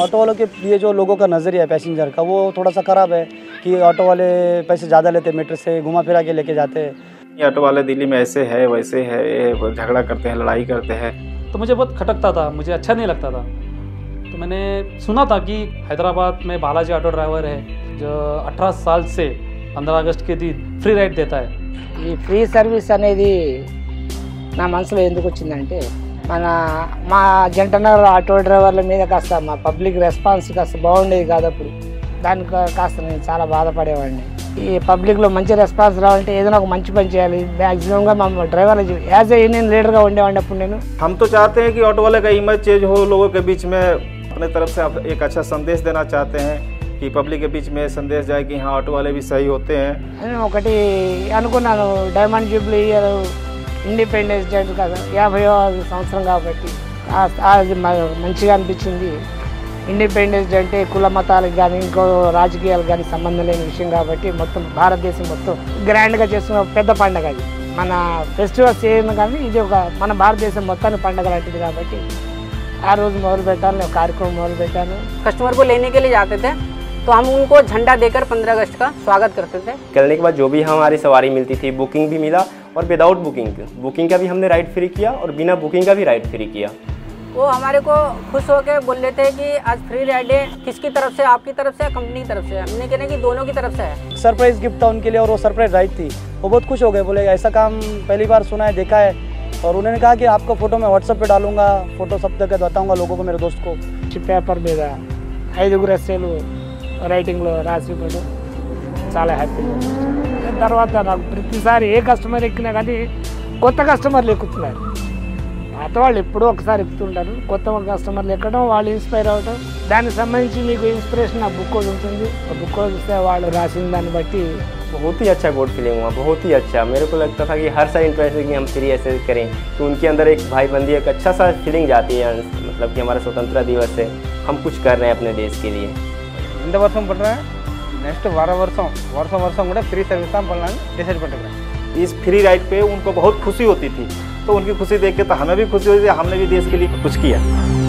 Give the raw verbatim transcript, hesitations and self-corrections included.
Auto वालों के लिए जो लोगों का नज़रिया है पैसेंजर का वो थोड़ा सा ख़राब है कि ऑटो वाले पैसे ज़्यादा लेते हैं, मीटर से घुमा फिरा के लेके जाते हैं। ऑटो वाले दिल्ली में ऐसे है वैसे है, झगड़ा करते हैं, लड़ाई करते हैं, तो मुझे बहुत खटकता था, मुझे अच्छा नहीं लगता था। तो मैंने सुना था कि हैदराबाद में बालाजी ऑटो ड्राइवर है जो अठारह साल से पंद्रह अगस्त के दिन फ्री राइड देता है। ये फ्री सर्विस అనేది నా మనసులో ఎందుకు వచ్చిందంటే మన మా జంటనగర్ ఆటో డ్రైవర్ల మీద కాస్త మా పబ్లిక్ రెస్పాన్స్ కాస్త బాగుండేది కాదు అప్పుడు, దానికి కాస్త నేను చాలా బాధపడేవాడిని। ఈ పబ్లిక్లో మంచి రెస్పాన్స్ రావాలంటే ఏదైనా ఒక మంచి పని చేయాలి, మ్యాక్సిమంగా మా డ్రైవర్ల యాజ్ ఏ యూనియన్ లీడర్గా ఉండేవాడిని అప్పుడు నేను। हम तो चाहते हैं कि ऑटो वाले का इमेज चेंज हो, लोगों के बीच में अपने तरफ से आप एक अच्छा संदेश देना चाहते हैं कि पब्लिक के बीच में संदेश जाए कि हाँ ऑटो वाले भी सही होते हैं। అనుకున్నాను డైమండ్ జూబ్లీ ఇండిపెండెన్స్ డే కదా యాభైవ సంవత్సరం కాబట్టి అది మంచిగా అనిపించింది। ఇండిపెండెన్స్ డే అంటే కుల మతాలకు కానీ ఇంకో రాజకీయాలకు కానీ సంబంధం లేని విషయం కాబట్టి మొత్తం భారతదేశం మొత్తం గ్రాండ్గా చేస్తున్న పెద్ద పండుగ అది। మన ఫెస్టివల్స్ ఏమైనా కానీ ఇది ఒక మన భారతదేశం మొత్తాన్ని పండుగ లాంటిది కాబట్టి ఆ రోజు మొదలు పెట్టాను, కార్యక్రమం మొదలు పెట్టాను। కస్టమర్ को लेने के लिए जाते थे तो हम उनको झंडा देकर पंद्रह अगस्त का स्वागत करते थे। करने के बाद जो भी हमारी सवारी मिलती थी बुकिंग भी मिला और विदाउट बुकिंग बुकिंग का भी हमने राइड फ्री किया और बिना बुकिंग का भी राइड फ्री किया। वो हमारे को खुश होकर बोल रहे थे कि आज फ्री राइड है। किसकी तरफ से, आपकी तरफ से, कंपनी की तरफ से? हमने कहना कि दोनों की तरफ से है। सरप्राइज गिफ्ट था उनके लिए और वो सरप्राइज राइड थी, वो बहुत खुश हो गए, बोले ऐसा काम पहली बार सुना है, देखा है। और उन्होंने कहा कि आपका फ़ोटो मैं व्हाट्सएप पर डालूंगा, फ़ोटो सब तक बताऊँगा लोगों को, मेरे दोस्त को। पेपर भेजा ऐदुगुरु असेलु రైటింగ్లో రాసిపోయాడు, చాలా హ్యాపీగా। తర్వాత నాకు ప్రతిసారి ఏ కస్టమర్ ఎక్కినా కానీ కొత్త కస్టమర్లు ఎక్కుతున్నారు, పాత వాళ్ళు ఎప్పుడో ఒకసారి ఎక్కుతుంటారు, కొత్త కస్టమర్లు ఎక్కడం వాళ్ళు ఇన్స్పైర్ అవ్వడం, దానికి సంబంధించి మీకు ఇన్స్పిరేషన్ ఆ బుక్ ఉంటుంది। ఆ బుక్ చూస్తే వాళ్ళు రాసిన దాన్ని బట్టి बहुत ही अच्छा गुड फीलिंग हुआ, बहुत ही अच्छा। मेरे को लगता था कि हर साल इंटरेस्ट कि हम फ्री ऐसे करें तो उनके अंदर एक भाईबंदी, एक अच्छा सा फीलिंग जाती है, मतलब कि हमारा स्वतंत्रता दिवस है, हम कुछ कर रहे हैं अपने देश के लिए। இந்த வருஷம் பண்றேன், नेक्स्ट வர வருஷம் வருஷம் வருஷம் கூட फ्री सर्विस தான் பண்ணலாம் डिसाइड பண்ணிட்டேன்। इस फ्री राइड पे उनको बहुत खुशी होती थी, तो उनकी खुशी देख के तो हमें भी खुशी होती थी, हमने भी देश के लिए कुछ किया।